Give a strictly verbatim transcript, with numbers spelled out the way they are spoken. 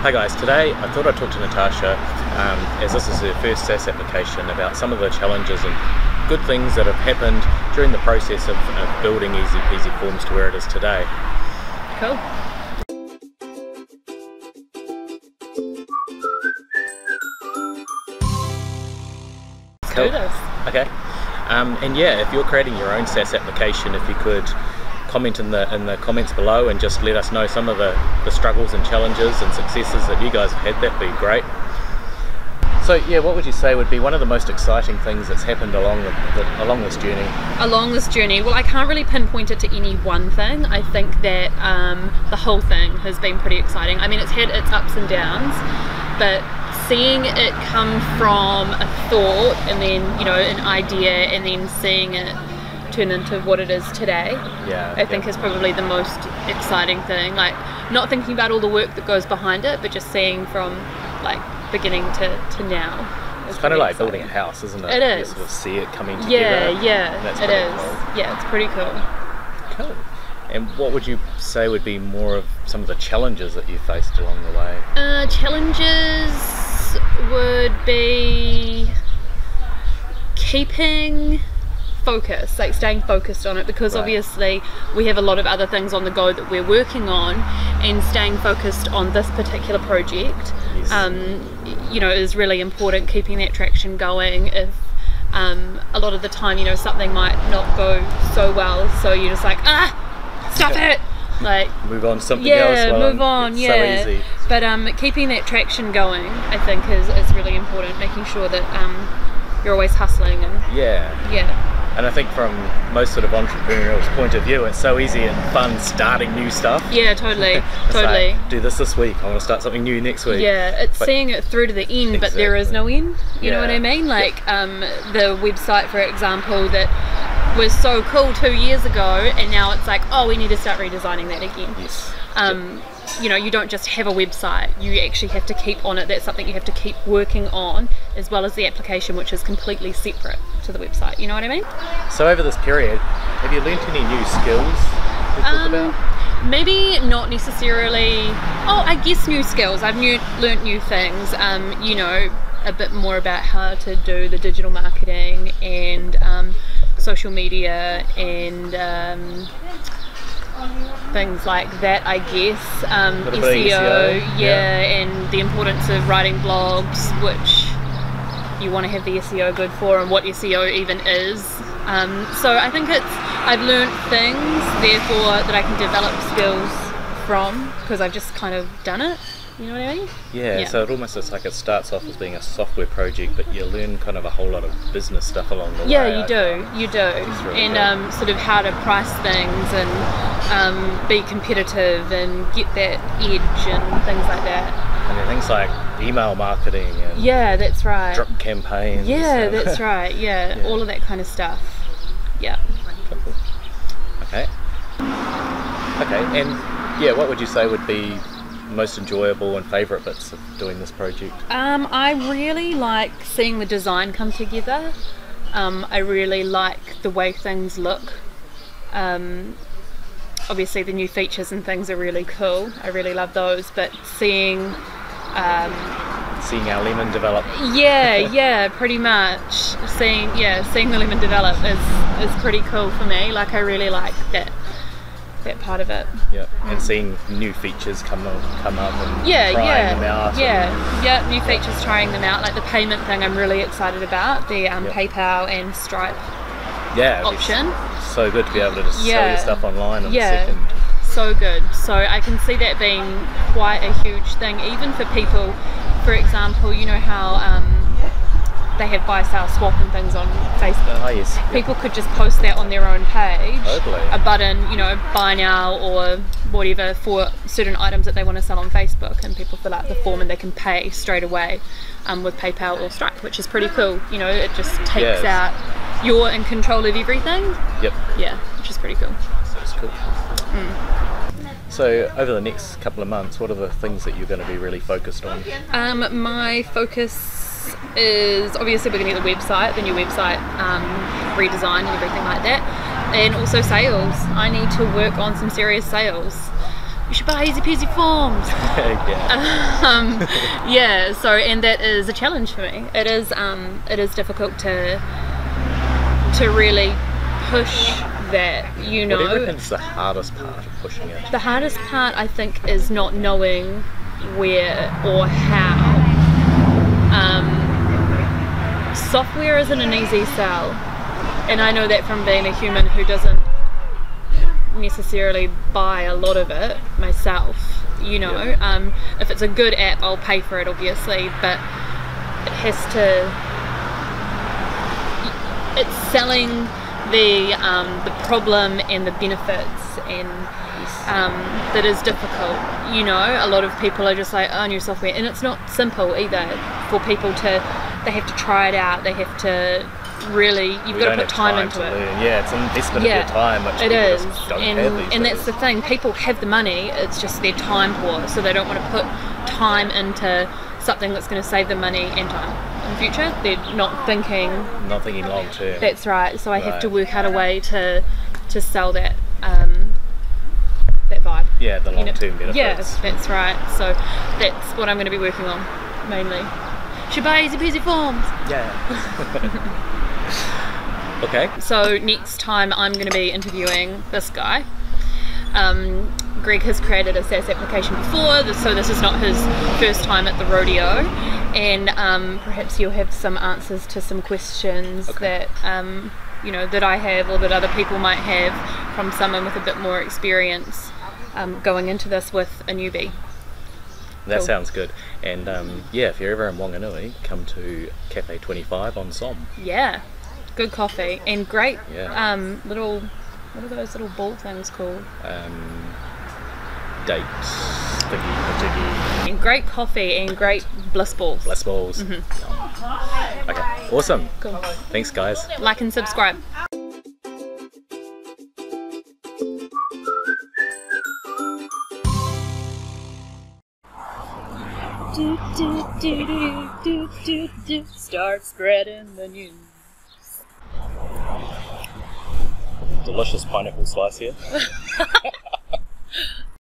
Hi guys, today I thought I'd talk to Natasha um, as this is her first SaaS application about some of the challenges and good things that have happened during the process of, of building Easy Peasy Forms to where it is today. Cool. Let's cool. do this. Okay. Um, and yeah, if you're creating your own SaaS application, if you could comment in the in the comments below and just let us know some of the, the struggles and challenges and successes that you guys have had, that'd be great. So yeah, what would you say would be one of the most exciting things that's happened along the, the along this journey? Along this journey, well, I can't really pinpoint it to any one thing. I think that um, the whole thing has been pretty exciting. I mean, it's had its ups and downs, but seeing it come from a thought and then, you know, an idea and then seeing it turn into what it is today, yeah, I think yeah. is probably the most exciting thing. Like, not thinking about all the work that goes behind it, but just seeing from like beginning to, to now. It's kind of like exciting. Building a house, isn't it? It is. You sort of see it coming together. Yeah, yeah, that's it is. Cool. Yeah, it's pretty cool. Cool. And what would you say would be more of some of the challenges that you faced along the way? Uh, challenges would be keeping focus, like staying focused on it, because right. obviously we have a lot of other things on the go that we're working on, and staying focused on this particular project yes. um, you know, is really important, keeping that traction going. If um, a lot of the time, you know, something might not go so well, so you're just like, ah, stop it, like move on to something yeah, else well, move on it's yeah so easy. But um, keeping that traction going, I think is, is really important, making sure that um, you're always hustling and yeah yeah and I think from most sort of entrepreneurial's point of view, it's so easy and fun starting new stuff. Yeah, totally, totally. Like, do this this week, I want to start something new next week. Yeah, it's but seeing it through to the end, exactly. but there is no end, you yeah. know what I mean? Like yep. um, the website, for example, that was so cool two years ago, and now it's like, oh, we need to start redesigning that again. Yes. Um, yep. You know, you don't just have a website, you actually have to keep on it. That's something you have to keep working on, as well as the application, which is completely separate to the website, you know what I mean? So over this period, have you learnt any new skills to talk um, about? Maybe not necessarily, oh I guess new skills, I've new, learnt new things, um, you know, a bit more about how to do the digital marketing and um, social media and um, things like that, I guess. Um, S E O, yeah, yeah, and the importance of writing blogs, which you want to have the S E O good for, and what S E O even is. Um, so I think it's, I've learned things, therefore, that I can develop skills from, because I've just kind of done it. You know what I mean? Yeah, yeah, so it almost is like it starts off as being a software project, but you learn kind of a whole lot of business stuff along the yeah, way. Yeah, you do, you do. Really and um, sort of how to price things and um, be competitive and get that edge and things like that. And things like email marketing and yeah, that's right. drip campaigns. Yeah, that's right, yeah, yeah, all of that kind of stuff. Yeah. Cool. Okay. Okay, and yeah, what would you say would be most enjoyable and favourite bits of doing this project? Um, I really like seeing the design come together. Um, I really like the way things look. Um, obviously the new features and things are really cool. I really love those, but seeing... Um, seeing our lemon develop. Yeah, yeah, pretty much. Seeing, yeah, seeing the lemon develop is, is pretty cool for me. Like, I really like that. that part of it. Yeah, and mm. seeing new features come up, come up and yeah, trying yeah, them out. Yeah, yeah, new features, trying them out, like the payment thing I'm really excited about, the um, yep. PayPal and Stripe yeah, option. So good to be able to just yeah. sell your stuff online in yeah. a second. So good, so I can see that being quite a huge thing, even for people, for example, you know how um, they have buy, sell, swap and things on Facebook. Oh, yes. People yep. could just post that on their own page. Totally. A button, you know, buy now or whatever for certain items that they want to sell on Facebook, and people fill out the form and they can pay straight away um, with PayPal or Stripe, which is pretty cool. You know, it just takes yes. out, you're in control of everything. Yep. Yeah, which is pretty cool. That's cool. Mm. So over the next couple of months, what are the things that you're going to be really focused on? Um, my focus is obviously we're going to get the website, the new website um, redesign and everything like that, and also sales. I need to work on some serious sales. you should buy Easy Peasy Forms. Yeah. Um, yeah, so, and that is a challenge for me. It is um, it is difficult to to really push that, you know. What do you reckon's the hardest part of pushing it? The hardest part, I think, is not knowing where or how. Um, software isn't an easy sell, and I know that from being a human who doesn't necessarily buy a lot of it myself, you know. Yeah. Um, if it's a good app, I'll pay for it, obviously, but it has to, it's selling the um, the problem and the benefits, and um, that is difficult, you know. A lot of people are just like, oh, new software, and it's not simple either for people to, they have to try it out, they have to really, you've we got to put time, time into to it. Learn. Yeah, it's an investment yeah, of your time, which it is. Just don't and have these and days. That's the thing. People have the money, it's just their time poor, so they don't want to put time into something that's going to save them money and time in the future. They're not thinking. Not thinking long term. That's right. So I right. have to work out a way to to sell that um, that vibe. Yeah, the long term benefits. Yeah, that's right. So that's what I'm going to be working on mainly. Should buy Easy Peasy Forms. Yeah. Okay. So next time I'm going to be interviewing this guy. Um, Greg has created a SaaS application before, so this is not his first time at the rodeo, and um, perhaps you'll have some answers to some questions okay. that um, you know, that I have, or that other people might have, from someone with a bit more experience um, going into this with a newbie. That cool. sounds good. And um, yeah, if you're ever in Whanganui, come to Cafe Twenty Five on Som. Yeah. Good coffee and great yeah. um, little, what are those little ball things called? Um, dates, thingy, and great coffee and great bliss balls. Bliss balls. Mm-hmm. Okay, awesome. Cool. Thanks, guys. Like and subscribe. Do, do, do, do, do, do, do. Start spreading the news. Delicious pineapple slice here.